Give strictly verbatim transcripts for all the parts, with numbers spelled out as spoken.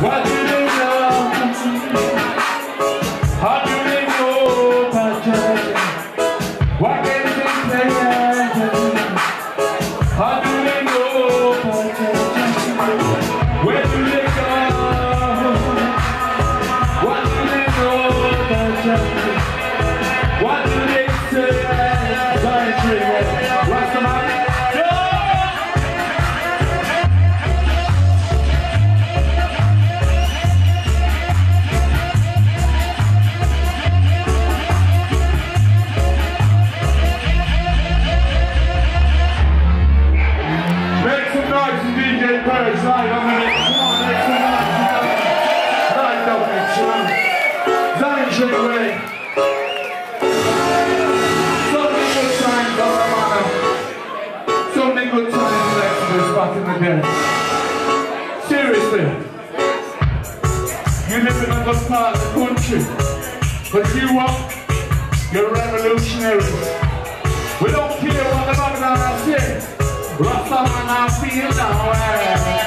What do they know? How do they know about judging? Why can't they play at judging? How do they know about judging? Where do they go? What do they know about judging? What do they say at Zion Train? What's the matter? D J Perez live on the next one, next tonight, right up next round, Zion Train way. Something good times doesn't matter, something good times left to this back in the day. Seriously, you live in another part of the country, but you what? You're revolutionaries. We don't care what the man and I say. Rasta man, I feel that way.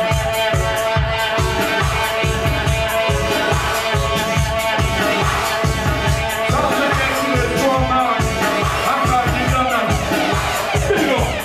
That's the next year, it's going on. I'm glad you done that. Here you go.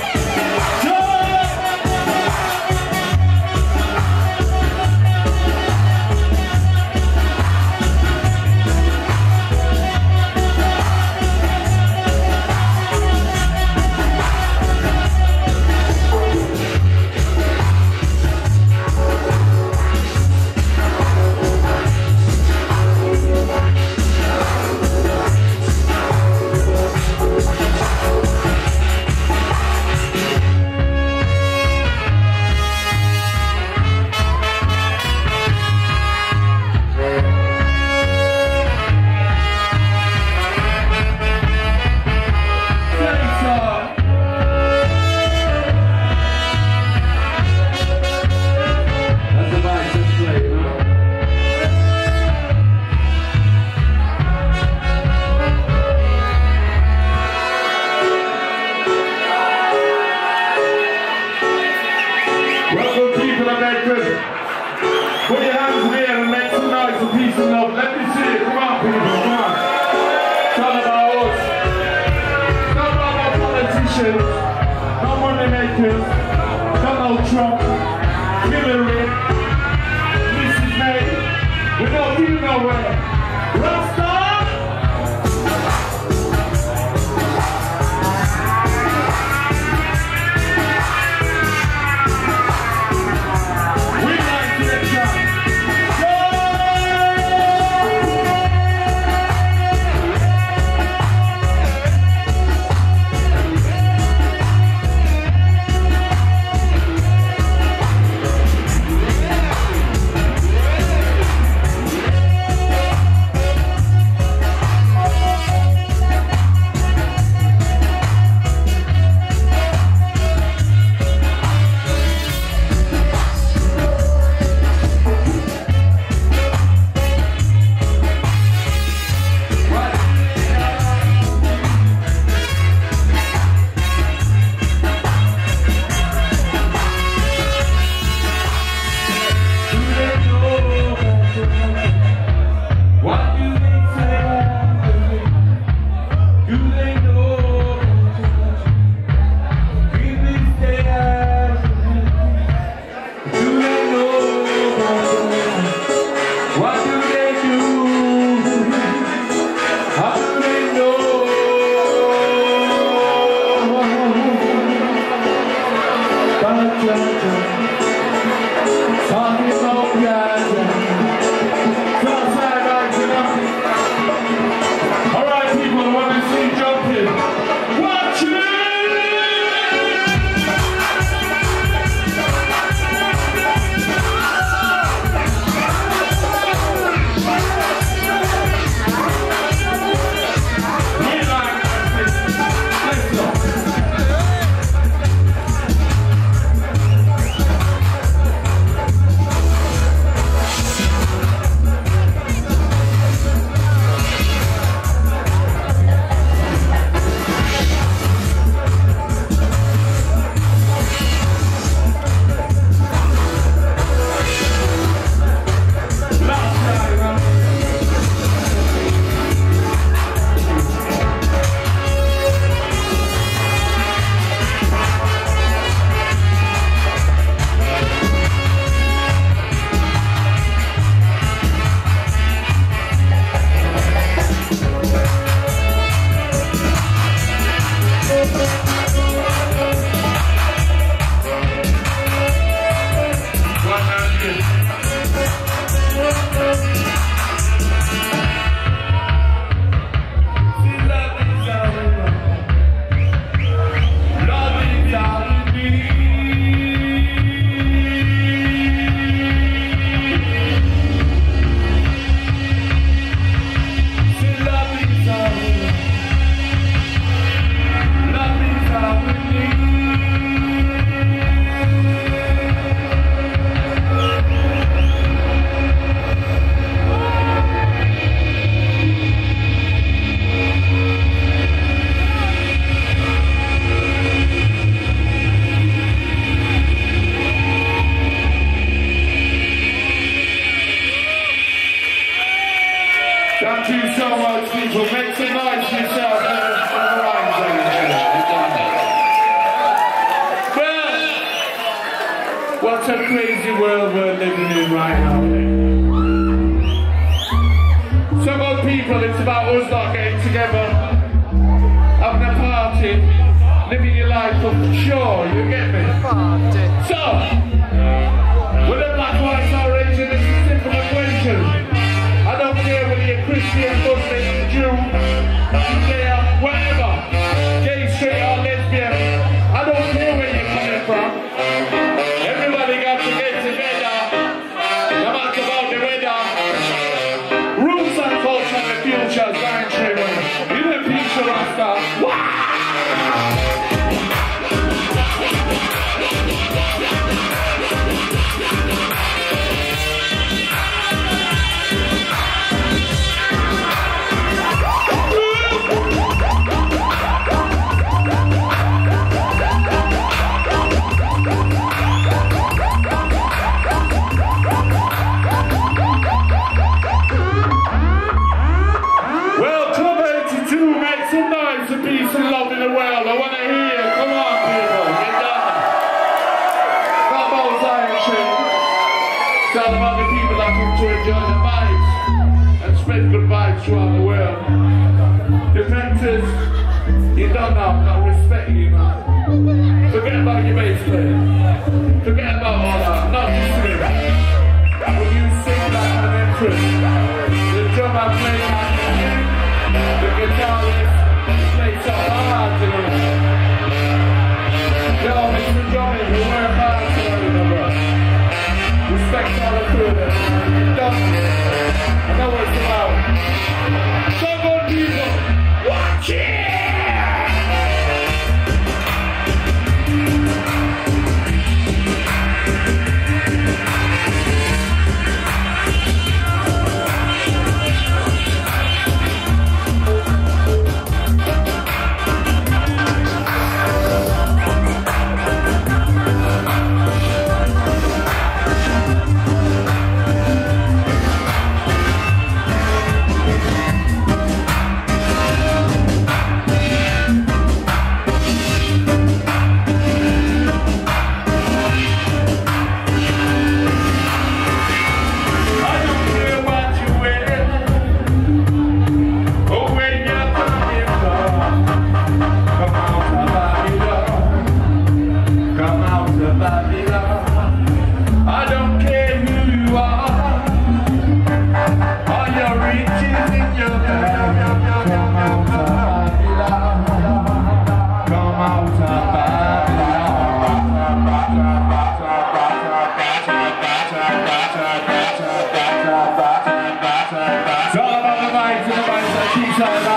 Put your hands in the air and make some noise for peace and love. Let me see it. Come on, people. Come on. Tell about us. Tell about our politicians. No money makers. Donald Trump. Hillary. Missus May. We don't do nowhere. Rasta! We like to get down. so much, people. Make some noise for yourself. Well, what a crazy world we're living in right now. Some old people, it's about us not getting together, having a party, living your life for sure, you get me? So, with the black, white, orange, and it's a simple equation. I don't care whether you're Christian, Muslim, Jew, Judea, whatever, gay, straight or lesbian, I don't care where you're coming from. Everybody got to get together, no matter about the weather. Roots and culture and the future, Zion Train. You the future after. Wow! Throughout the world. Defenders, you don't know, I respect you, man. Forget about your bass player. Forget about all that. Not just me. When you sing that at an entrance, the drummer plays that music, the guitarist plays so hard to me. Yo, Mister Johnny, you work hard to me, bro. Respect all the crew there. You don't. I know what it's about. Someone people, watch it! It's all about the vibes and the vibes that keeps us alive.